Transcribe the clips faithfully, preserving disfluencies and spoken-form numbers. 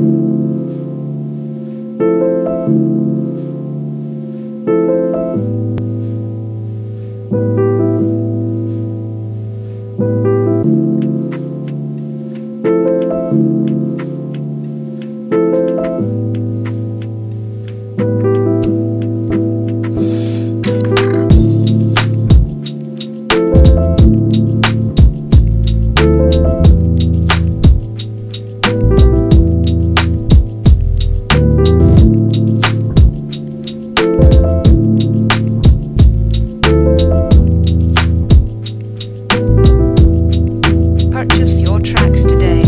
Purchase your tracks today.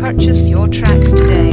Purchase your tracks today.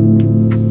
Music.